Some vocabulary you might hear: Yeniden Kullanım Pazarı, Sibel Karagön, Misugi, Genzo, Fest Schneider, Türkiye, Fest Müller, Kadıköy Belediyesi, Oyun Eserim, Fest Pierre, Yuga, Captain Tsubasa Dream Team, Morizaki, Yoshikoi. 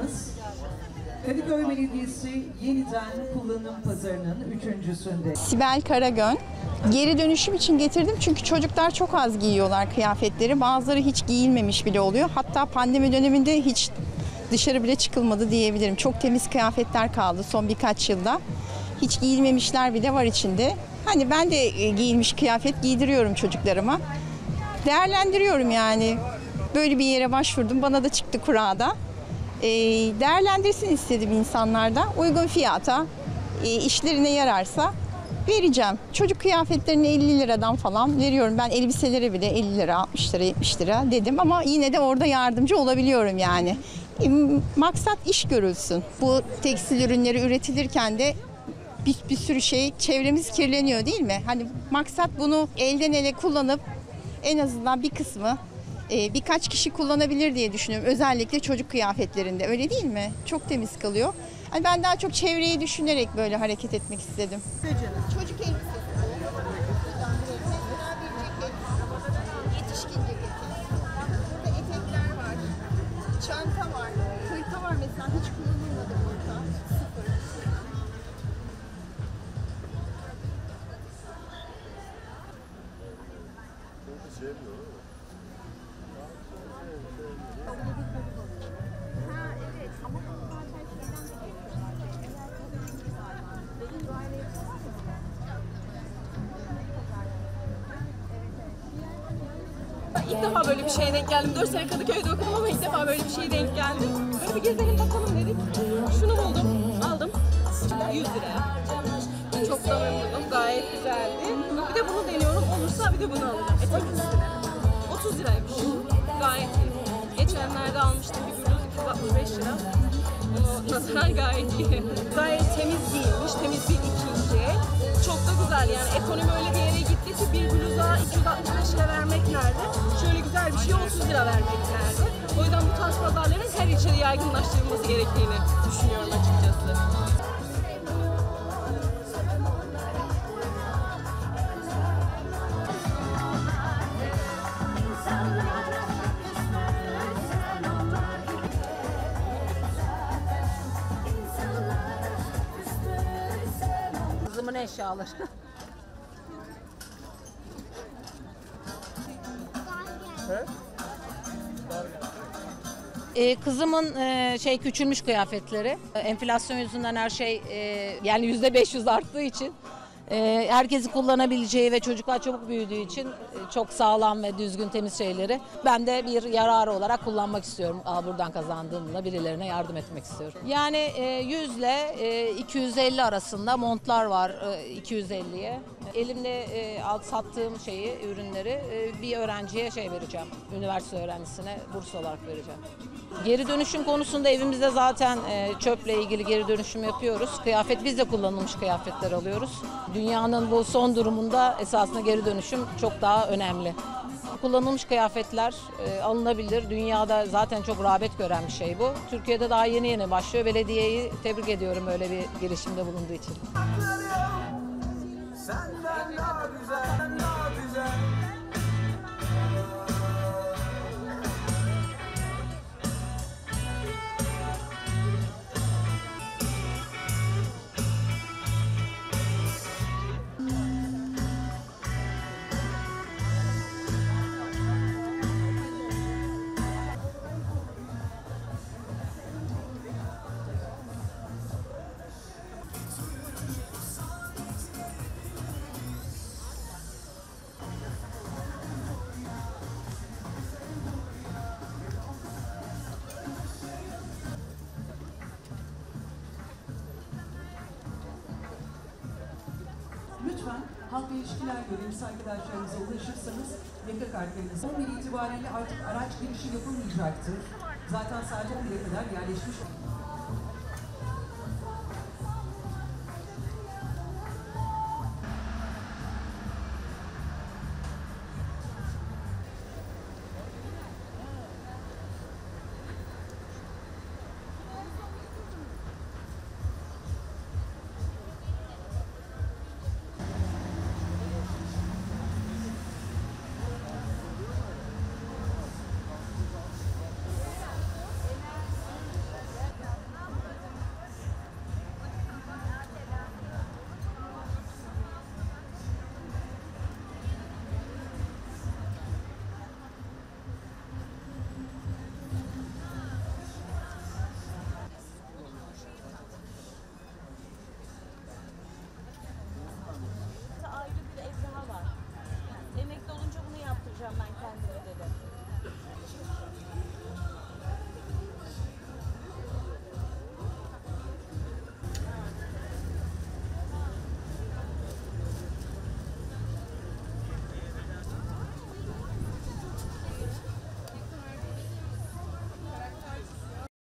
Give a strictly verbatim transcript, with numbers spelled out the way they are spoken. yayınımız Kadıköy Belediyesi yeniden kullanım pazarının üçüncüsünde. Sibel Karagön. Geri dönüşüm için getirdim çünkü çocuklar çok az giyiyorlar kıyafetleri. Bazıları hiç giyilmemiş bile oluyor. Hatta pandemi döneminde hiç dışarı bile çıkılmadı diyebilirim. Çok temiz kıyafetler kaldı son birkaç yılda. Hiç giyilmemişler bile var içinde. Hani ben de giyilmiş kıyafet giydiriyorum çocuklarıma. Değerlendiriyorum yani. Böyle bir yere başvurdum. Bana da çıktı kurada. E, değerlendirsin istedim insanlarda. Uygun fiyata, e, işlerine yararsa vereceğim. Çocuk kıyafetlerini elli liradan falan veriyorum. Ben elbiselere bile elli lira, altmış lira, yetmiş lira dedim ama yine de orada yardımcı olabiliyorum yani. E, maksat iş görülsün. Bu tekstil ürünleri üretilirken de bir, bir sürü şey, çevremiz kirleniyor değil mi? Hani maksat bunu elden ele kullanıp en azından bir kısmı birkaç kişi kullanabilir diye düşünüyorum. Özellikle çocuk kıyafetlerinde öyle değil mi? Çok temiz kalıyor. Yani ben daha çok çevreyi düşünerek böyle hareket etmek istedim. Çocuk elbisesi, yetişkin ceketi, burada etekler var, çanta var, hırka var mesela hiç kullanılmadı burada. Sıfır. İlk defa böyle bir şeye denk geldim. Dört sene Kadıköy'de okudum ama ilk defa böyle bir şeye denk geldim. Böyle bir gezelim bakalım dedik. Şunu buldum, aldım. yüz liraya. Çok da memnunum, gayet güzeldi. Bir de bunu deniyorum, olursa bir de bunu alacağım. Etek otuz liraymış. Gayet iyi. Geçenlerde almıştım bir bluz iki yüz altmış beş lira. Onu nazaran gayet iyi. Gayet temiz giymiş, temiz bir ikinci. Çok da güzel yani. Ekonomi öyle bir yere gitti ki bir bluza iki yüz altmış beş lira vermek nerede? Şöyle güzel bir şey otuz lira vermek nerede? O yüzden bu tarz pazarların her ilçede yaygınlaştırılması gerektiğini düşünüyorum açıkçası. Kızımın eşyaları. Ee, kızımın e, şey küçülmüş kıyafetleri. Enflasyon yüzünden her şey e, yani yüzde beş yüz arttığı için e, herkesin kullanabileceği ve çocuklar çabuk büyüdüğü için e, çok sağlam ve düzgün temiz şeyleri ben de bir yararı olarak kullanmak istiyorum. Aa, buradan kazandığımla birilerine yardım etmek istiyorum. Yani e, yüz ile e, iki yüz elli arasında montlar var e, iki yüz elliye. Elimde e, alt sattığım şeyi, ürünleri e, bir öğrenciye şey vereceğim. Üniversite öğrencisine burs olarak vereceğim. Geri dönüşüm konusunda evimizde zaten e, çöple ilgili geri dönüşüm yapıyoruz. Kıyafet biz de kullanılmış kıyafetler alıyoruz. Dünyanın bu son durumunda esasında geri dönüşüm çok daha önemli. Kullanılmış kıyafetler e, alınabilir. Dünyada zaten çok rağbet gören bir şey bu. Türkiye'de daha yeni yeni başlıyor. Belediyeyi tebrik ediyorum böyle bir girişimde bulunduğu için. Senden daha güzel, senden daha güzel. Lütfen halk ilişkiler görevlisi arkadaşlarınıza ulaşırsanız yaka kartlarınızı on bir itibariyle artık araç girişi yapılmayacaktır. Zaten sadece on bire kadar yerleşmiş